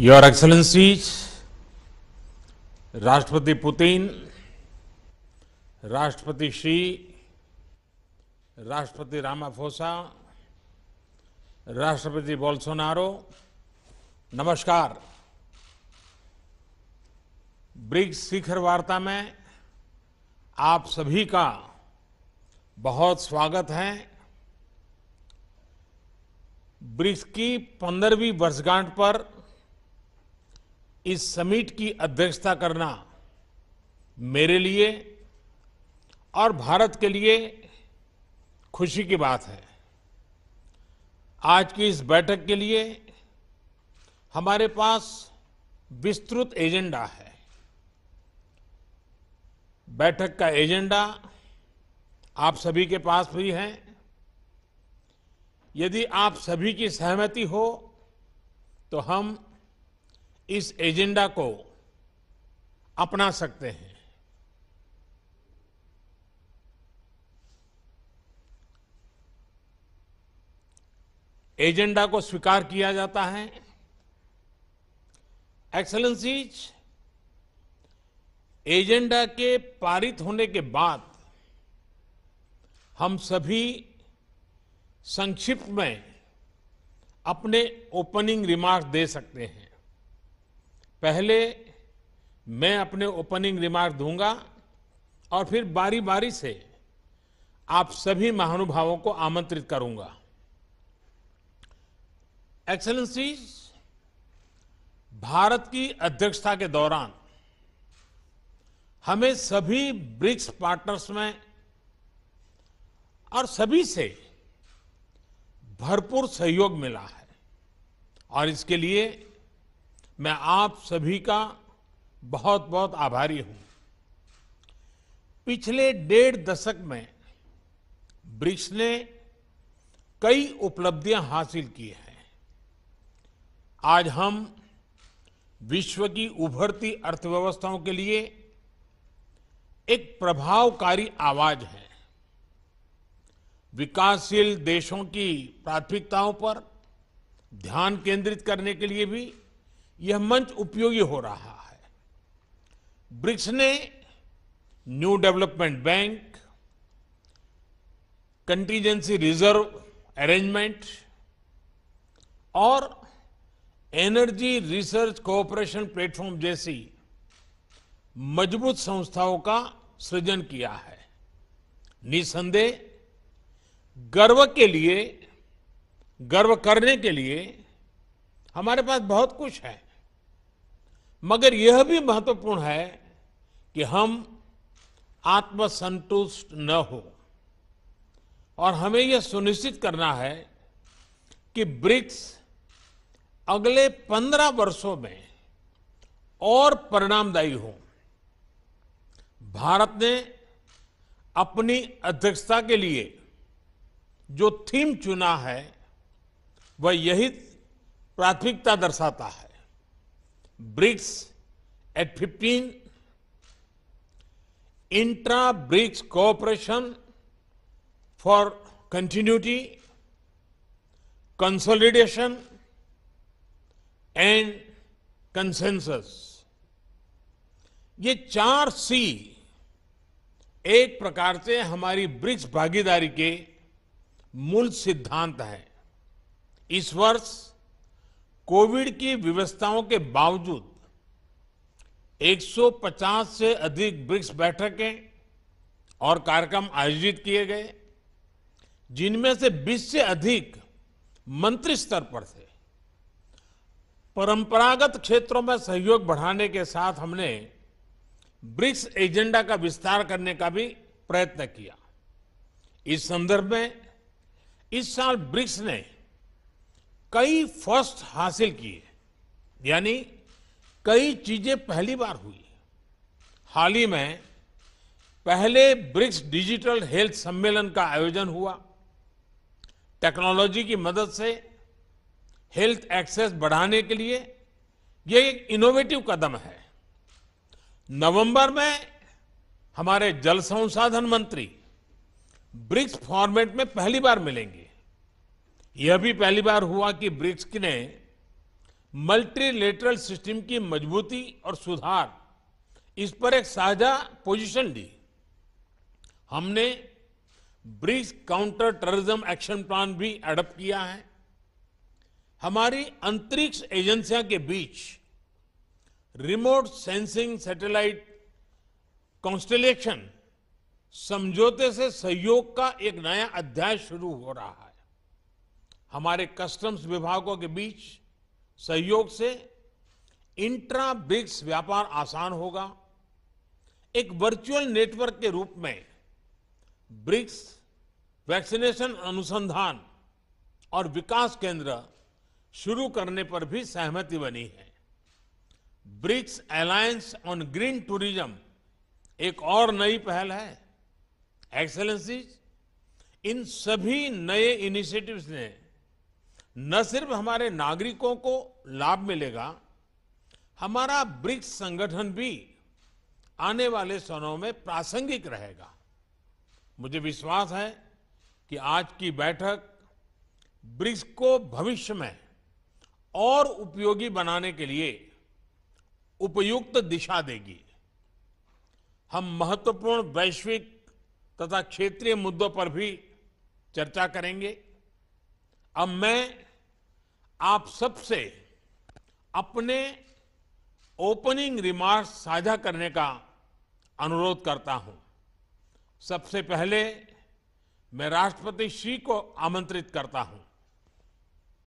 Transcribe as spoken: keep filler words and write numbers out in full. Your excellencies, राष्ट्रपति Putin, राष्ट्रपति Xi, राष्ट्रपति रामाफोसा, राष्ट्रपति बोल्सोनारो, नमस्कार। ब्रिक्स शिखर वार्ता में आप सभी का बहुत स्वागत है। ब्रिक्स की पंद्रहवीं वर्षगांठ पर इस समिट की अध्यक्षता करना मेरे लिए और भारत के लिए खुशी की बात है। आज की इस बैठक के लिए हमारे पास विस्तृत एजेंडा है। बैठक का एजेंडा आप सभी के पास भी है। यदि आप सभी की सहमति हो तो हम इस एजेंडा को अपना सकते हैं। एजेंडा को स्वीकार किया जाता है। एक्सेलेंसीज, एजेंडा के पारित होने के बाद हम सभी संक्षिप्त में अपने ओपनिंग रिमार्क्स दे सकते हैं। पहले मैं अपने ओपनिंग रिमार्क दूंगा और फिर बारी बारी से आप सभी महानुभावों को आमंत्रित करूंगा। एक्सेलेंसीज, भारत की अध्यक्षता के दौरान हमें सभी ब्रिक्स पार्टनर्स में और सभी से भरपूर सहयोग मिला है और इसके लिए मैं आप सभी का बहुत बहुत आभारी हूं। पिछले डेढ़ दशक में ब्रिक्स ने कई उपलब्धियां हासिल की हैं। आज हम विश्व की उभरती अर्थव्यवस्थाओं के लिए एक प्रभावकारी आवाज है। विकासशील देशों की प्राथमिकताओं पर ध्यान केंद्रित करने के लिए भी यह मंच उपयोगी हो रहा है। ब्रिक्स ने new development bank, contingency reserve arrangement और एनर्जी रिसर्च कोऑपरेशन प्लेटफॉर्म जैसी मजबूत संस्थाओं का सृजन किया है। निसंदेह गर्व के लिए गर्व करने के लिए हमारे पास बहुत कुछ है, मगर यह भी महत्वपूर्ण है कि हम आत्मसंतुष्ट न हो और हमें यह सुनिश्चित करना है कि ब्रिक्स अगले पंद्रह वर्षों में और परिणामदायी हो। भारत ने अपनी अध्यक्षता के लिए जो थीम चुना है वह यही प्राथमिकता दर्शाता है। BRICS at fifteen, intra BRICS cooperation for continuity, consolidation and consensus. ये चार सी एक प्रकार से हमारी ब्रिक्स भागीदारी के मूल सिद्धांत हैं। इस वर्ष कोविड की व्यवस्थाओं के बावजूद एक सौ पचास से अधिक ब्रिक्स बैठकें और कार्यक्रम आयोजित किए गए, जिनमें से बीस से अधिक मंत्री स्तर पर थे। परंपरागत क्षेत्रों में सहयोग बढ़ाने के साथ हमने ब्रिक्स एजेंडा का विस्तार करने का भी प्रयत्न किया। इस संदर्भ में इस साल ब्रिक्स ने कई फर्स्ट हासिल किए, यानी कई चीजें पहली बार हुई। हाल ही में पहले ब्रिक्स डिजिटल हेल्थ सम्मेलन का आयोजन हुआ। टेक्नोलॉजी की मदद से हेल्थ एक्सेस बढ़ाने के लिए यह एक इनोवेटिव कदम है। नवंबर में हमारे जल संसाधन मंत्री ब्रिक्स फॉर्मेट में पहली बार मिलेंगे। यह भी पहली बार हुआ कि ब्रिक्स ने मल्टीलेटरल सिस्टम की मजबूती और सुधार, इस पर एक साझा पोजीशन दी। हमने BRICS counter terrorism action plan भी अडॉप्ट किया है। हमारी अंतरिक्ष एजेंसियों के बीच रिमोट सेंसिंग सैटेलाइट कॉन्स्टेलेशन समझौते से सहयोग का एक नया अध्याय शुरू हो रहा है। हमारे कस्टम्स विभागों के बीच सहयोग से इंट्रा ब्रिक्स व्यापार आसान होगा। एक वर्चुअल नेटवर्क के रूप में ब्रिक्स वैक्सीनेशन अनुसंधान और विकास केंद्र शुरू करने पर भी सहमति बनी है। BRICS alliance on green tourism एक और नई पहल है। एक्सेलेंसीज, इन सभी नए इनिशिएटिव्स ने न सिर्फ हमारे नागरिकों को लाभ मिलेगा, हमारा ब्रिक्स संगठन भी आने वाले सालों में प्रासंगिक रहेगा। मुझे विश्वास है कि आज की बैठक ब्रिक्स को भविष्य में और उपयोगी बनाने के लिए उपयुक्त दिशा देगी। हम महत्वपूर्ण वैश्विक तथा क्षेत्रीय मुद्दों पर भी चर्चा करेंगे। अब मैं आप सबसे अपने ओपनिंग रिमार्क्स साझा करने का अनुरोध करता हूं। सबसे पहले मैं राष्ट्रपति शी को आमंत्रित करता हूं।